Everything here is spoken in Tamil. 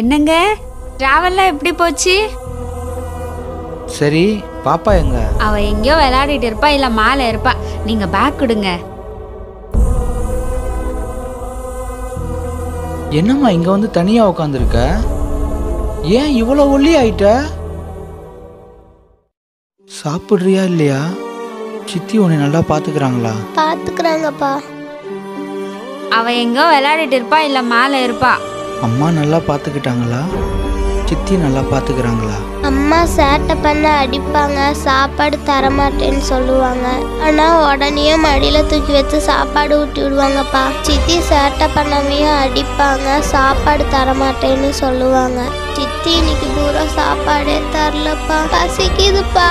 என்னங்க டிராவல்லாம் எப்படி போச்சு? சரி, பாப்பா எங்க? அவ எங்கயோ விளையாடிட்டு இருப்பா, இல்ல மேல இருப்பா. நீங்க பேக் கொடுங்க. என்னம்மா இங்க வந்து தனியா உட்கார்ந்திருக்க? ஏன் இவ்வளவு ஒல்லி ஆயிட்ட? சாப்பிடுறியா இல்லையா? சித்தி உன்னை நல்லா பாத்துக்கிறாங்களா? பாத்துக்கிறாங்கப்பா. அவ எங்கோ விளையாடிட்டு இருப்பா, இல்ல மேல இருப்பா. அம்மா நல்லா பாத்துக்கிட்டாங்களா? சித்தி நல்லா பாத்துக்கிறாங்களா? அம்மா சேட்டை பண்ண அடிப்பாங்க, சாப்பாடு தரமாட்டேன்னு சொல்லுவாங்க. ஆனா உடனே மடியில தூக்கி வச்சு சாப்பாடு ஊட்டி விடுவாங்கப்பா. சித்தி சேட்டை பண்ணவையும் அடிப்பாங்க, சாப்பாடு தரமாட்டேன்னு சொல்லுவாங்க. சித்தி இன்னைக்கு பூரா சாப்பாடே தரலப்பா, பசிக்குதுப்பா.